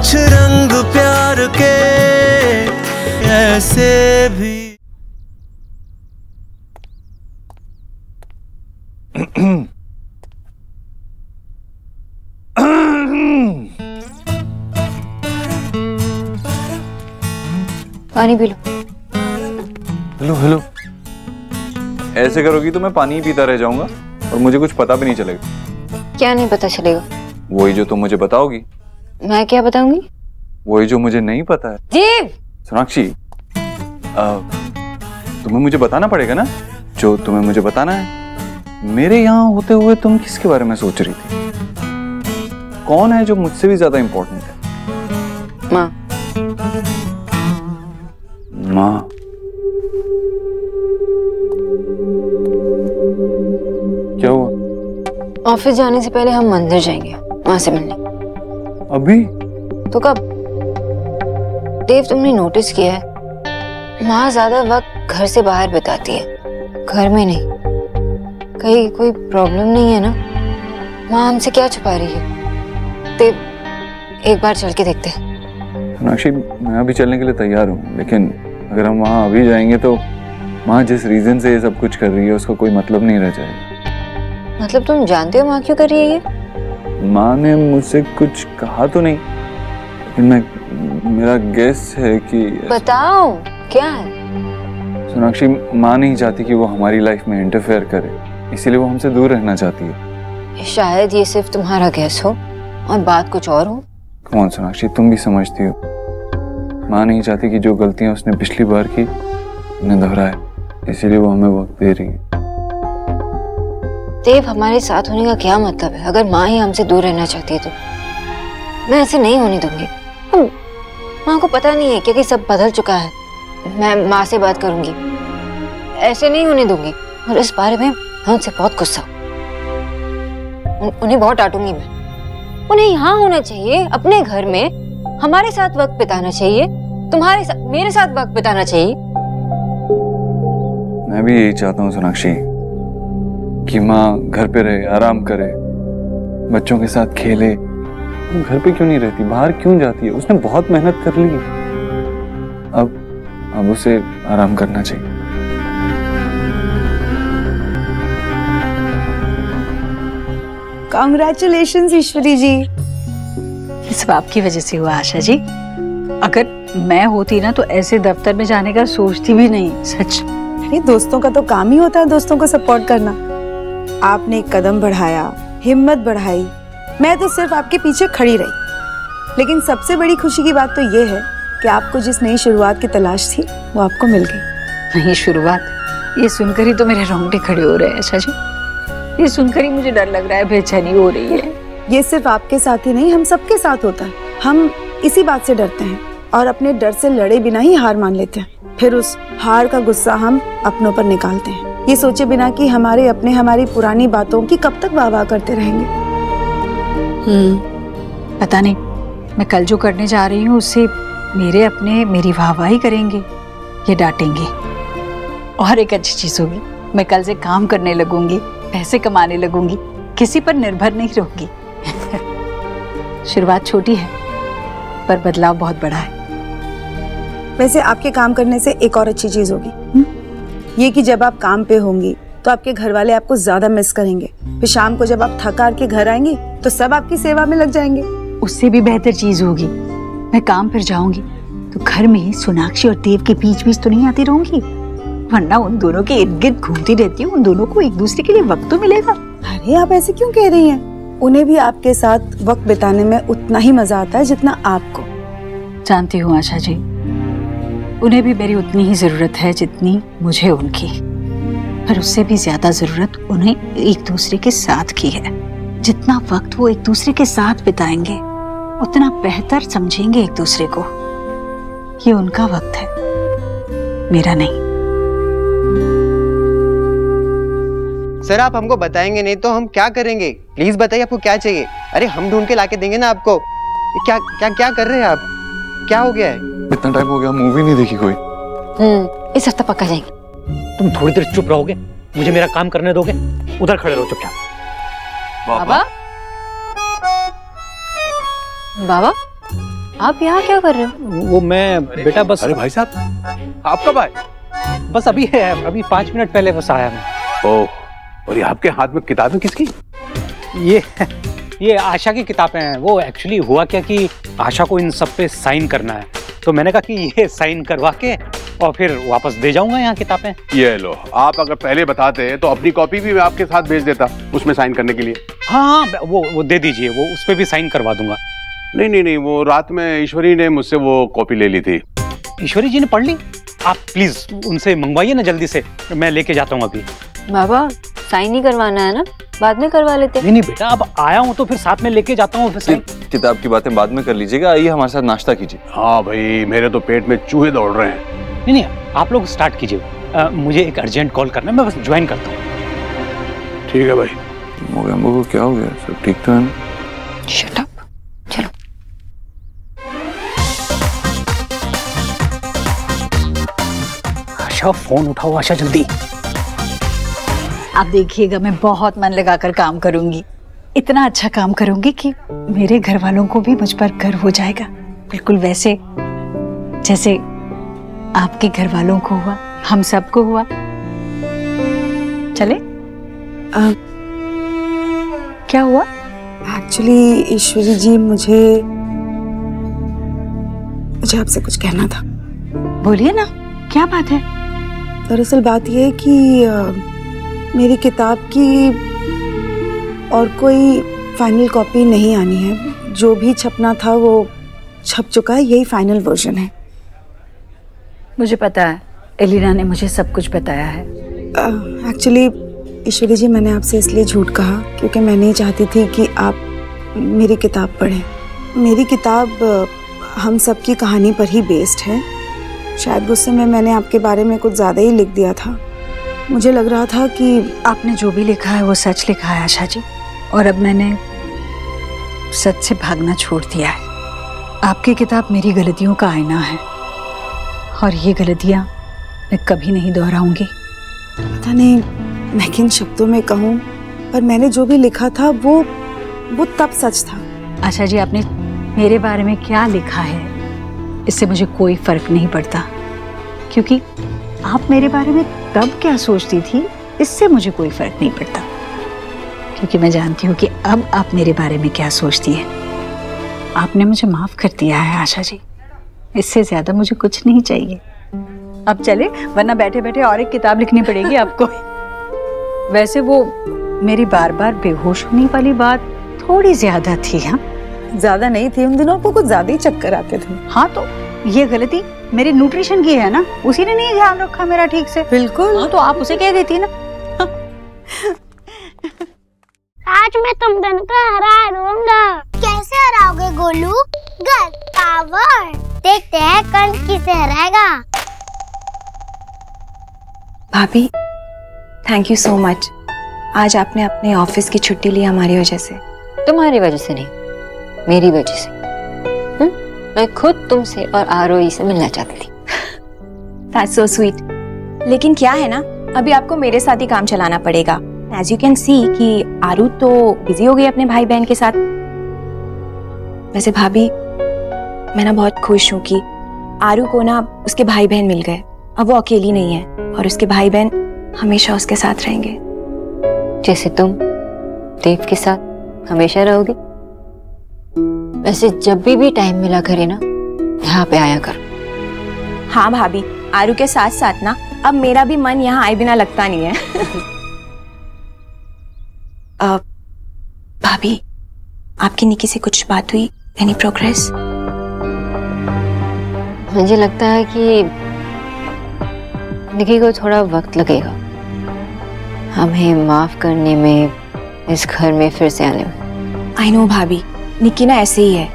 कुछ रंग प्यार के ऐसे भी। पानी पी लो। हेलो हेलो, ऐसे करोगी तो मैं पानी ही पीता रह जाऊंगा और मुझे कुछ पता भी नहीं चलेगा। क्या नहीं पता चलेगा? वही जो तुम मुझे बताओगी। मैं क्या बताऊंगी? वही जो मुझे नहीं पता है। जीव! सोनाक्षी, तुम्हें मुझे बताना पड़ेगा ना जो तुम्हें मुझे बताना है। मेरे यहाँ होते हुए तुम किसके बारे में सोच रही थी? कौन है जो मुझसे भी ज्यादा इम्पोर्टेंट है? माँ। माँ? क्या हुआ? ऑफिस जाने से पहले हम मंदिर जाएंगे, वहां से मिलने। अभी? तो कब? देव, तुमने नोटिस किया है माँ ज्यादा वक्त घर से बाहर बिताती है, घर में नहीं। कहीं कोई प्रॉब्लम नहीं है ना? माँ हमसे क्या छुपा रही है? देव, एक बार चल के देखते हैं। सोनाक्षी, मैं अभी चलने के लिए तैयार हूँ, लेकिन अगर हम वहाँ अभी जाएंगे तो माँ जिस रीजन से ये सब कुछ कर रही है उसका कोई मतलब नहीं रह जाएगा। मतलब तुम जानते हो माँ क्यों कर रही है ये? माँ ने मुझसे कुछ कहा तो नहीं, लेकिन मेरा गेस है कि। बताओ क्या है? सोनाक्षी, माँ नहीं चाहती कि वो हमारी लाइफ में इंटरफेयर करे, इसीलिए वो हमसे दूर रहना चाहती है। शायद ये सिर्फ तुम्हारा गेस हो और बात कुछ और हो। कौन सोनाक्षी, तुम भी समझती हो। माँ नहीं चाहती कि जो गलतियाँ उसने पिछली बार की उन्हें दोहराए, इसीलिए वो हमें वक्त दे रही है। देव, हमारे साथ होने का क्या मतलब है अगर माँ ही हमसे दूर रहना चाहती है? तो मैं ऐसे नहीं होने दूंगी। माँ को पता नहीं है क्योंकि सब बदल चुका है। मैं माँ से बात करूंगी, ऐसे नहीं होने दूंगी। और इस बारे में उनसे बहुत गुस्सा, उन्हें बहुत डांटूंगी मैं। उन्हें यहाँ होना चाहिए, अपने घर में हमारे साथ वक्त बिताना चाहिए, तुम्हारे साथ, मेरे साथ वक्त बिताना चाहिए। मैं भी यही चाहता हूँ सोनाक्षी कि माँ घर पे रहे, आराम करे, बच्चों के साथ खेले। वो घर पे क्यों नहीं रहती? बाहर क्यों जाती है? उसने बहुत मेहनत कर ली, अब उसे आराम करना चाहिए। कांग्रेचुलेशंस ईश्वरी जी, ये सब आपकी वजह से हुआ आशा जी। अगर मैं होती ना तो ऐसे दफ्तर में जाने का सोचती भी नहीं। सच। अरे दोस्तों का तो काम ही होता है दोस्तों को सपोर्ट करना। आपने कदम बढ़ाया, हिम्मत बढ़ाई, मैं तो सिर्फ आपके पीछे खड़ी रही। लेकिन सबसे बड़ी खुशी की बात तो ये है कि आपको जिस नई शुरुआत की तलाश थी वो आपको मिल गई। नई शुरुआत, ये सुनकर ही तो मेरे रोंगटे खड़े हो रहे हैं आशा जी। ये सुनकर ही मुझे डर लग रहा है, बेचैनी हो रही है। ये सिर्फ आपके साथ ही नहीं, हम सबके साथ होता है। हम इसी बात से डरते हैं और अपने डर से लड़े बिना ही हार मान लेते हैं। फिर उस हार का गुस्सा हम अपनों पर निकालते हैं, ये सोचे बिना कि हमारे अपने हमारी पुरानी बातों की कब तक वाह-वाह करते रहेंगे। पता नहीं, मैं कल जो करने जा रही हूँ उससे मेरे अपने मेरी वाह-वाह ही करेंगे, ये डांटेंगे। और एक अच्छी चीज होगी, मैं कल से काम करने लगूंगी, पैसे कमाने लगूंगी, किसी पर निर्भर नहीं रहूंगी। शुरुआत छोटी है पर बदलाव बहुत बड़ा है। वैसे आपके काम करने से एक और अच्छी चीज होगी ये कि जब आप काम पे होंगी तो आपके घर वाले आपको ज्यादा मिस करेंगे। फिर शाम को जब आप थकार के घर आएंगी तो सब आपकी सेवा में लग जाएंगे। उससे भी बेहतर चीज होगी, मैं काम पर जाऊंगी तो घर में सोनाक्षी और देव के बीच बीच तो नहीं आती रहूंगी, वरना उन दोनों के इर्द गिर्द घूमती रहती हूँ। उन दोनों को एक दूसरे के लिए वक्त तो मिलेगा। अरे आप ऐसे क्यों कह रही हैं? उन्हें भी आपके साथ वक्त बिताने में उतना ही मजा आता है जितना आपको। जानती हूँ आशा जी, उन्हें भी मेरी उतनी ही जरूरत है जितनी मुझे उनकी, पर उससे भी ज्यादा जरूरत उन्हें एक दूसरे के साथ की है। जितना वक्त वो एक दूसरे के साथ बिताएंगे उतना बेहतर समझेंगे एक दूसरे को। ये उनका वक्त है, मेरा नहीं। सर, आप हमको बताएंगे नहीं तो हम क्या करेंगे? प्लीज बताइए आपको क्या चाहिए। अरे हम ढूंढ के लाके देंगे ना आपको। क्या क्या क्या कर रहे हैं आप? क्या हो गया है? इतना टाइम हो गया, मूवी नहीं देखी कोई। इस हफ्ता पक्का जाएंगे। तुम थोड़ी देर चुप रहोगे? मुझे मेरा काम करने दोगे? उधर खड़े रहो चुपचाप। बाबा, बाबा, आप यहाँ क्या कर रहे हो? वो मैं बेटा बस। अरे भाई साहब आप कब आए? बस अभी है, अभी 5 मिनट पहले बस आया मैं। ओह, और ये आपके हाथ में किताबें किसकी? ये आशा की किताबें हैं। वो एक्चुअली हुआ क्या कि आशा को इन सब पे साइन करना है, तो मैंने कहा कि ये साइन करवा के और फिर वापस दे जाऊंगा यहाँ किताबें। ये लो, आप अगर पहले बताते तो अपनी कॉपी भी मैं आपके साथ भेज देता उसमें साइन करने के लिए। हाँ, वो दे दीजिए, वो उस पर भी साइन करवा दूंगा। नहीं नहीं नहीं, वो रात में ईश्वरी ने मुझसे वो कॉपी ले ली थी। ईश्वरी जी ने पढ़ ली? आप प्लीज उनसे मंगवाइए ना जल्दी से, मैं लेके जाता हूँ अभी। बाबा साइन ही करवाना है ना, बाद में करवा लेते। नहीं नहीं बेटा, अब आया हूँ तो फिर साथ में लेके जाता हूँ। किताब की बातें बाद में कर लीजिएगा, आइए हमारे साथ नाश्ता कीजिए। हाँ भाई, मेरे तो पेट में चूहे दौड़ रहे हैं। नहीं नहीं, आप लोग स्टार्ट कीजिए, मुझे एक अर्जेंट कॉल करना है, मैं बस ज्वाइन करता हूँ। ठीक है भाई। मोगैम्बो को क्या हो गया, सब ठीक तो है ना? शट अप, चलो। आशा फोन उठाओ, आशा जल्दी। आप देखिएगा, मैं बहुत मन लगाकर काम करूंगी, इतना अच्छा काम करूंगी कि मेरे घर वालों को भी मुझ पर गर्व हो जाएगा, बिल्कुल वैसे जैसे आपके घर वालों को हुआ, हम सबको हुआ। चले? क्या हुआ? एक्चुअली ईश्वरी जी, मुझे आपसे कुछ कहना था। बोलिए ना, क्या बात है? दरअसल बात यह है कि मेरी किताब की और कोई फाइनल कॉपी नहीं आनी है, जो भी छपना था वो छप चुका है, यही फाइनल वर्जन है। मुझे पता है, एलिरा ने मुझे सब कुछ बताया है। एक्चुअली ईश्वरी जी, मैंने आपसे इसलिए झूठ कहा क्योंकि मैं नहीं चाहती थी कि आप मेरी किताब पढ़ें। मेरी किताब हम सब की कहानी पर ही बेस्ड है। शायद गुस्से में मैंने आपके बारे में कुछ ज़्यादा ही लिख दिया था, मुझे लग रहा था कि आपने जो भी लिखा है वो सच लिखा है आशा जी, और अब मैंने सच से भागना छोड़ दिया है। आपकी किताब मेरी गलतियों का आईना है और ये गलतियाँ मैं कभी नहीं दोहराऊंगी। पता नहीं मैं किन शब्दों में कहूँ, पर मैंने जो भी लिखा था वो तब सच था। आशा जी, आपने मेरे बारे में क्या लिखा है इससे मुझे कोई फर्क नहीं पड़ता, क्योंकि आप मेरे बारे में तब क्या सोचती थी इससे मुझे कोई फर्क नहीं पड़ता, क्योंकि मैं जानती हूँ कि अब आप मेरे बारे में क्या सोचती है। आपने मुझे माफ कर दिया है आशा जी, इससे ज्यादा मुझे कुछ नहीं चाहिए। अब चले, वरना बैठे बैठे और एक किताब लिखनी पड़ेगी आपको। वैसे वो मेरी बार बार बेहोश होने वाली बात थोड़ी ज्यादा थी। हाँ, ज्यादा नहीं थी, उन दिनों आपको कुछ ज्यादा ही चक्कर आते थे। हाँ, तो ये गलती मेरे न्यूट्रिशन की है ना, उसी ने नहीं ध्यान रखा मेरा ठीक से। बिल्कुल, तो आप उसे कह देती ना। आज मैं तुम दोनों को हरा दूंगा। कैसे हराओगे गोलू? Gun power. देखते हैं कौन किसे हराएगा। भाभी, थैंक यू सो मच, आज आपने अपने ऑफिस की छुट्टी ली हमारी वजह से। तुम्हारी वजह से नहीं, मेरी वजह से। मैं खुद तुमसे और आरोही से मिलना चाहती थी। That's so sweet. लेकिन क्या है ना, अभी आपको मेरे साथ ही काम चलाना पड़ेगा। As you can see कि आरू तो बिजी हो गई अपने भाई बहन के साथ। वैसे भाभी, मैं ना बहुत खुश हूँ कि आरू को ना उसके भाई बहन मिल गए, अब वो अकेली नहीं है और उसके भाई बहन हमेशा उसके साथ रहेंगे। जैसे तुम देव के साथ हमेशा रहोगे, वैसे जब भी टाइम मिला करे ना यहाँ पे आया कर। हाँ भाभी, आरू के साथ साथ ना अब मेरा भी मन यहाँ आए बिना लगता नहीं है। भाभी, आपकी निकी से कुछ बात हुई, एनी प्रोग्रेस? मुझे लगता है कि निकी को थोड़ा वक्त लगेगा हमें माफ करने में, इस घर में फिर से आने में। आई नो भाभी, निकी ना ऐसे ही है।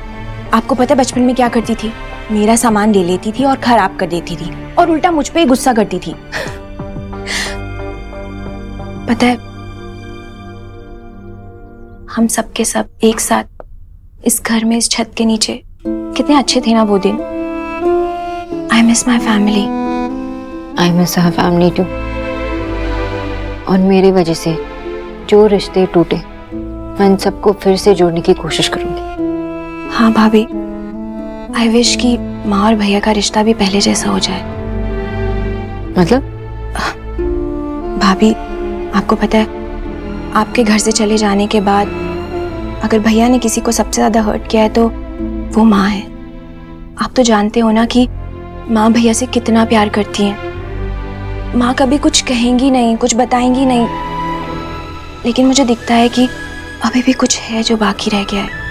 आपको पता है बचपन में क्या करती थी? मेरा सामान ले लेती थी और खराब कर देती थी और उल्टा मुझ पे ही गुस्सा करती थी। पता है, हम सब के सब एक साथ इस घर में, इस छत के नीचे कितने अच्छे थे ना वो दिन। I miss my family. I miss her family too. और मेरी वजह से जो रिश्ते टूटे, मैं इन सबको फिर से जोड़ने की कोशिश करूंगी। हाँ भाभी, आई विश कि माँ और भैया का रिश्ता भी पहले जैसा हो जाए। मतलब? भाभी आपको पता है आपके घर से चले जाने के बाद अगर भैया ने किसी को सबसे ज़्यादा हर्ट किया है तो वो माँ है। आप तो जानते हो ना कि माँ भैया से कितना प्यार करती हैं। माँ कभी कुछ कहेंगी नहीं, कुछ बताएंगी नहीं, लेकिन मुझे दिखता है कि अभी भी कुछ है जो बाकी रह गया है।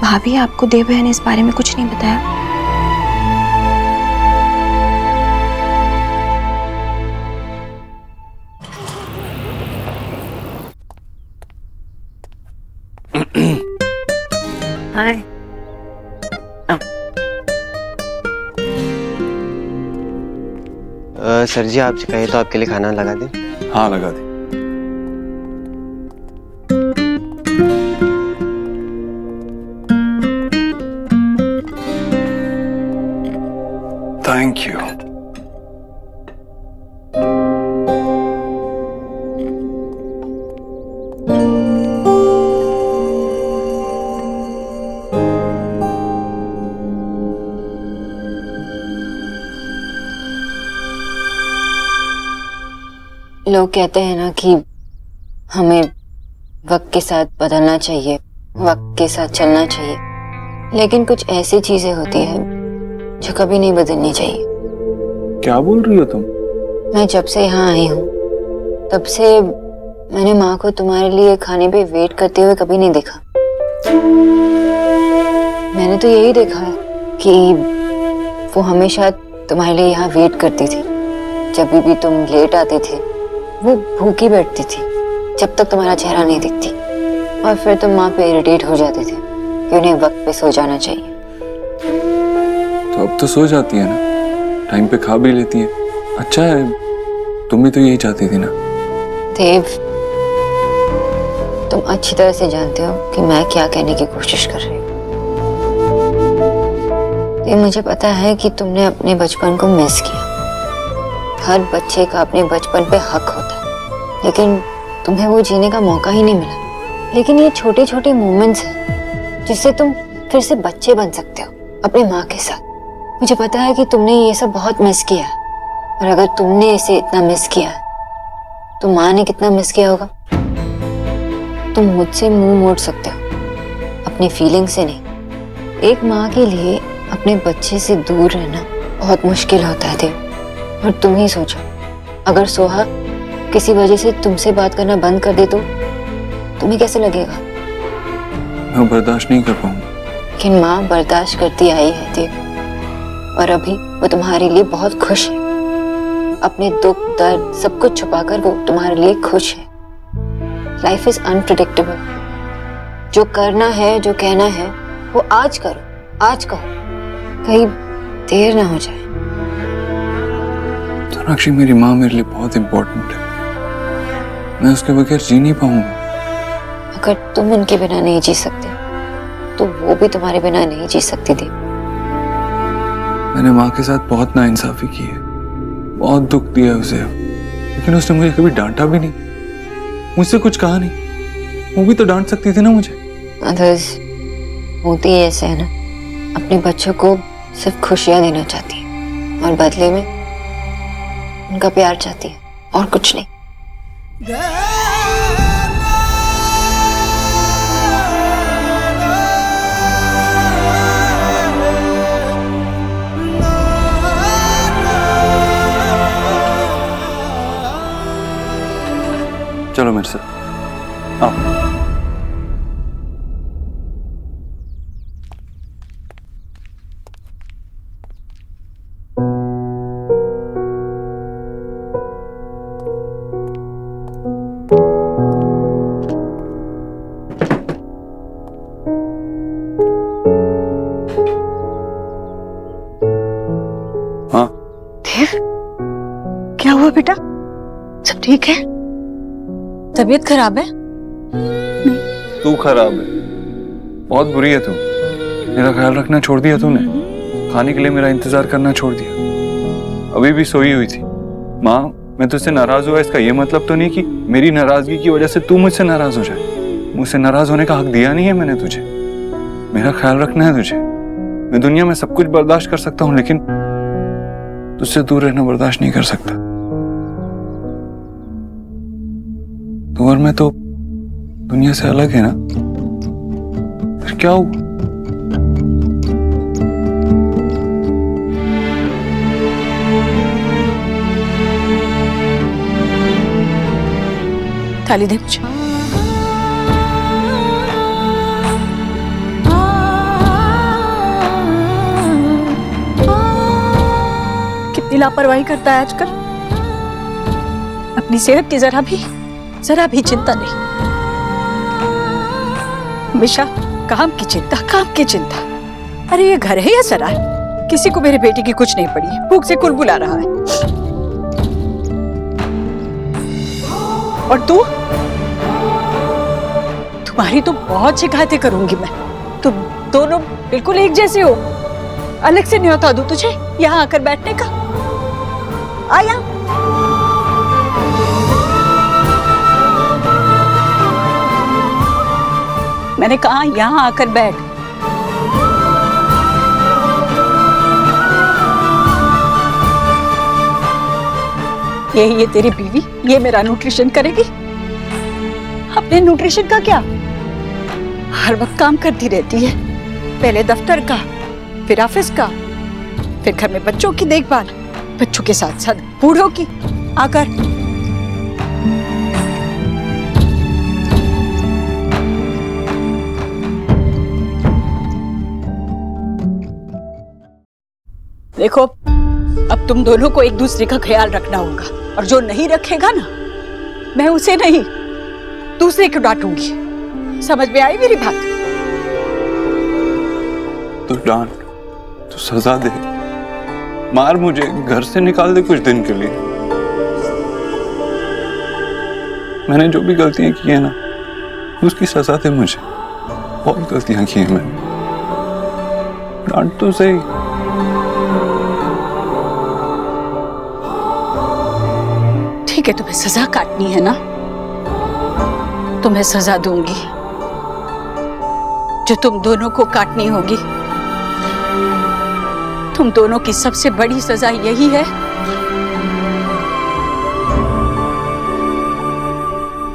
भाभी आपको देव भैया ने इस बारे में कुछ नहीं बताया? हाय सर जी, आपसे कहे तो आपके लिए खाना लगा दें? हाँ लगा दें। Thank you. लोग कहते हैं ना कि हमें वक्त के साथ बदलना चाहिए, वक्त के साथ चलना चाहिए, लेकिन कुछ ऐसी चीजें होती हैं जो कभी नहीं बदलनी चाहिए। क्या बोल रही हो तुम? मैं जब से यहाँ आई हूँ तब से मैंने माँ को तुम्हारे लिए खाने पे वेट करते हुए कभी नहीं देखा। मैंने तो यही देखा कि वो हमेशा तुम्हारे लिए यहाँ वेट करती थी। जब भी तुम लेट आते थे वो भूखी बैठती थी जब तक तुम्हारा चेहरा नहीं दिखती, और फिर तुम माँ पे इरिटेट हो जाते थे कि उन्हें वक्त पे सो जाना चाहिए। तो अब तो सो जाती है ना, टाइम पे खा भी लेती है। अच्छा है, तुम भी तो यही चाहती थी ना। देव, तुम अच्छी तरह से जानते हो कि मैं क्या कहने की कोशिश कर रही हूँ। देव, मुझे पता है कि तुमने अपने बचपन को मिस किया। हर बच्चे का अपने बचपन पे हक होता है, लेकिन तुम्हें वो जीने का मौका ही नहीं मिला। लेकिन ये छोटे छोटे मोमेंट्स हैं जिससे तुम फिर से बच्चे बन सकते हो अपने माँ के साथ। मुझे पता है कि तुमने ये सब बहुत मिस किया, और अगर तुमने इसे इतना मिस किया तो माँ ने कितना मिस किया होगा। तुम मुझसे मुँह मोड़ सकते हो, अपनी फीलिंग से नहीं। एक माँ के लिए अपने बच्चे से दूर रहना बहुत मुश्किल होता है। देव, और तुम ही सोचो, अगर सोहा किसी वजह से तुमसे बात करना बंद कर दे तो तुम्हें कैसे लगेगा? मैं बर्दाश्त नहीं कर पाऊंगा। लेकिन माँ बर्दाश्त करती आई है देव, और अभी वो तुम्हारे लिए बहुत खुश है। अपने दुख दर्द सब कुछ छुपाकर वो तुम्हारे लिए खुश है। Life is unpredictable. जो करना है, जो कहना है, वो आज करो, आज कहो, कहीं देर ना हो जाए। सोनाक्षी, मेरी माँ मेरे लिए बहुत इम्पोर्टेंट है। मैं उसके बगैर जी नहीं पाऊंगा। अगर तुम उनके बिना नहीं जी सकते तो वो भी तुम्हारे बिना नहीं जी सकती थी। मैंने माँ के साथ बहुत नाइंसाफी की है, बहुत दुख दिया उसे, लेकिन उसने मुझे कभी डांटा भी नहीं, मुझसे कुछ कहा नहीं। वो भी तो डांट सकती थी ना मुझे। अदर्स होती है ऐसे, है ना, अपने बच्चों को सिर्फ खुशियाँ देना चाहती है और बदले में उनका प्यार चाहती है और कुछ नहीं। चलो मेरे साथ आओ। ठीक है, तबीयत खराब है? तू खराब है, बहुत बुरी है तू। मेरा ख्याल रखना छोड़ दिया तूने, खाने के लिए मेरा इंतजार करना छोड़ दिया। अभी भी सोई हुई थी। माँ, मैं तुझसे नाराज हुआ इसका ये मतलब तो नहीं कि मेरी नाराजगी की वजह से तू मुझसे नाराज हो जाए। मुझसे नाराज होने का हक दिया नहीं है मैंने तुझे। मेरा ख्याल रखना है तुझे। मैं दुनिया में सब कुछ बर्दाश्त कर सकता हूँ लेकिन तुझसे दूर रहना बर्दाश्त नहीं कर सकता। तू और मैं तो दुनिया से अलग है ना, फिर क्या हुआ? थाली दे मुझे। कितनी लापरवाही करता है आजकल, अपनी सेहत की जरा भी चिंता नहीं। हमेशा काम की चिंता। अरे ये घर है या सराय, किसी को मेरे बेटे की कुछ नहीं पड़ी है, भूख से कुलबुला रहा है। और तुम्हारी तो बहुत शिकायतें करूंगी मैं। तुम दोनों बिल्कुल एक जैसे हो, अलग से न्योता दूं तुझे यहाँ आकर बैठने का। आया मैंने कहा यहाँ आकर बैठ। ये तेरी बीवी ये मेरा न्यूट्रिशन करेगी? अपने न्यूट्रिशन का क्या, हर वक्त काम करती रहती है। पहले दफ्तर का, फिर ऑफिस का, फिर घर में बच्चों की देखभाल, बच्चों के साथ साथ बूढ़ों की। आकर देखो, अब तुम दोनों को एक दूसरे का ख्याल रखना होगा, और जो नहीं रखेगा ना, मैं उसे नहीं दूसरे को डांटूंगी। समझ में आई मेरी बात? तू डांट, तू सजा दे, मार, मुझे घर से निकाल दे कुछ दिन के लिए। मैंने जो भी गलतियां की है ना, उसकी सजा दे मुझे। बहुत गलतियां की हैं मैंने, डांट तो सही। कि तुम्हें सजा काटनी है ना, तुम्हें सजा दूंगी जो तुम दोनों को काटनी होगी। तुम दोनों की सबसे बड़ी सजा यही है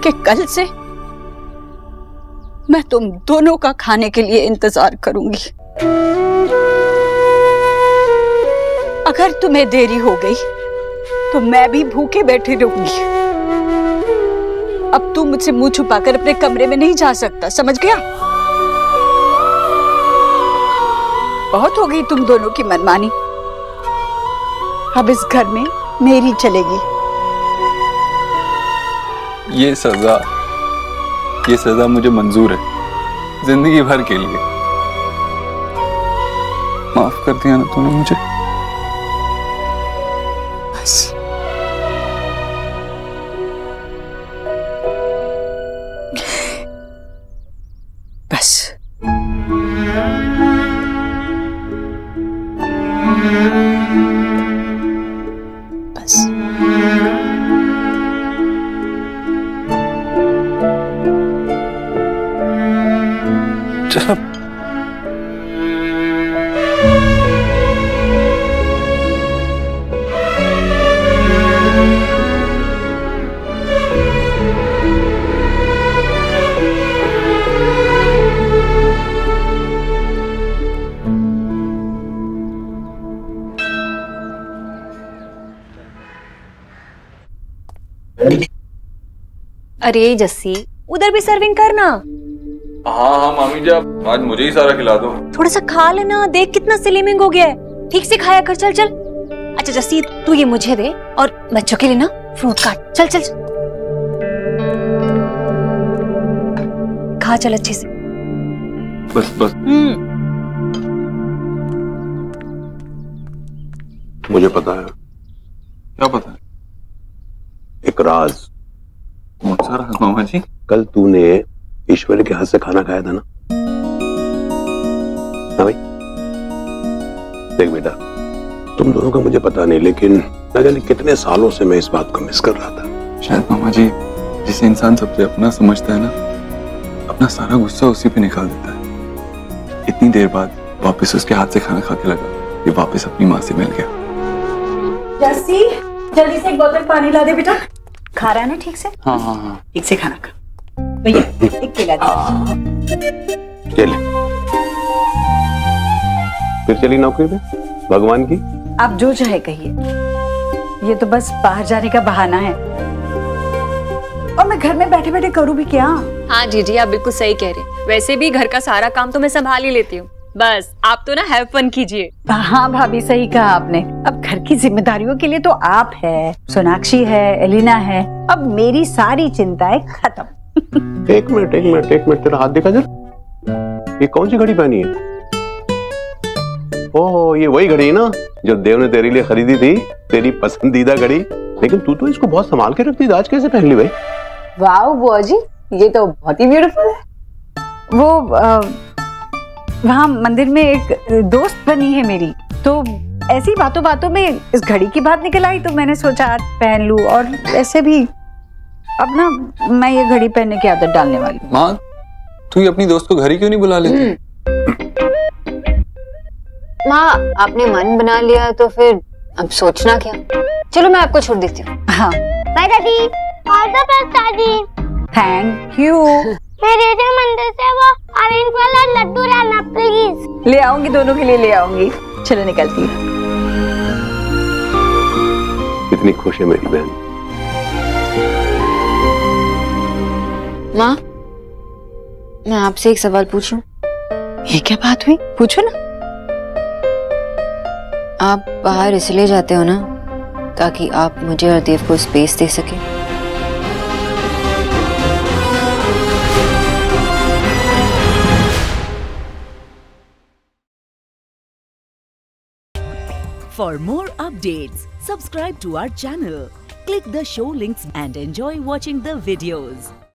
कि कल से मैं तुम दोनों का खाने के लिए इंतजार करूंगी। अगर तुम्हें देरी हो गई तो मैं भी भूखे बैठे रहूंगी। अब तू मुझसे मुंह छुपाकर अपने कमरे में नहीं जा सकता, समझ गया? बहुत हो गई तुम दोनों की मनमानी। अब इस घर में मेरी चलेगी। ये सजा मुझे मंजूर है, जिंदगी भर के लिए। माफ कर दिया ना तूने मुझे। अरे जस्सी, उधर भी सर्विंग करना। हाँ मामी जी, आज मुझे ही सारा खिला दो। थोड़ा सा खा लेना, देख कितना स्लिमिंग हो गया है। ठीक से खाया कर। चल चल। अच्छा जस्सी, तू ये मुझे दे और बच्चों के लिए ना फ्रूट काट। चल चल, चल। खा चल अच्छे से। बस बस। मुझे पता है। क्या पता है? एक राज। कौन सा रहा मामा जी? कल तूने ईश्वरी के हाथ से खाना खाया था ना? हाँ भाई, देख बेटा, तुम दोनों का मुझे पता नहीं, लेकिन ना जाने कितने सालों से मैं इस बात को मिस कर रहा था। शायद मामा जी, जिसे इंसान सबसे अपना समझता है ना, अपना सारा गुस्सा उसी पे निकाल देता है। इतनी देर बाद वापस उसके हाथ से खाना खा के लगा ये वापस अपनी माँ से मिल गया। जस्सी, जल्दी से एक बोतल पानी ला दे बेटा। खा रहा है ना ठीक से? हाँ हाँ हाँ ठीक से खाना खा। भैया एक केला दे। चल फिर चली नौकरी पे भगवान की। आप जो चाहे कहिए, ये तो बस बाहर जाने का बहाना है। और मैं घर में बैठे बैठे करूँ भी क्या? हाँ जीजी आप बिल्कुल सही कह रहे। वैसे भी घर का सारा काम तो मैं संभाल ही लेती हूँ, बस आप तो ना हैव फन कीजिए। हाँ भाभी सही कहा आपने। अब घर की जिम्मेदारियों के लिए तो आप है, सोनाक्षी है, एलिना है, अब मेरी सारी चिंताएं खत्म। एक मिनट तेरा हाथ दिखा जरा, ये कौन सी घड़ी पहनी है? ओह ये वही घड़ी है ना जो देव ने तेरे लिए खरीदी थी, तेरी पसंदीदा घड़ी। लेकिन तू तो इसको बहुत संभाल के रखती, आज कैसे पहन ली भाई? वाह बुआ जी ये तो बहुत ही ब्यूटीफुल है। वो वहाँ मंदिर में एक दोस्त बनी है मेरी, तो ऐसी बातों बातों में इस घड़ी की बात निकल आई, तो मैंने सोचा आज पहन लूँ। और ऐसे भी अब ना मैं ये घड़ी पहनने की आदत डालने वाली। माँ तू अपनी दोस्त को घड़ी क्यों नहीं बुला लेती? माँ आपने मन बना लिया तो फिर अब सोचना क्या, चलो मैं आपको छोड़ देती हूँ। हाँ बाय दादी। और द बेस्ट दादी। Thank you. मेरे जो मंदिर से वो ऑरेंज वाला लड्डू लाना प्लीज। ले आऊंगी, दोनों के लिए ले आऊंगी। चलो निकलती हूँ। कितनी खुश है मेरी बहन। माँ मैं आपसे एक सवाल पूछूं? ये क्या बात हुई, पूछो ना। आप बाहर इसलिए जाते हो ना ताकि आप मुझे और देव को स्पेस दे सके। For more updates, subscribe to our channel, click the show links and enjoy watching the videos.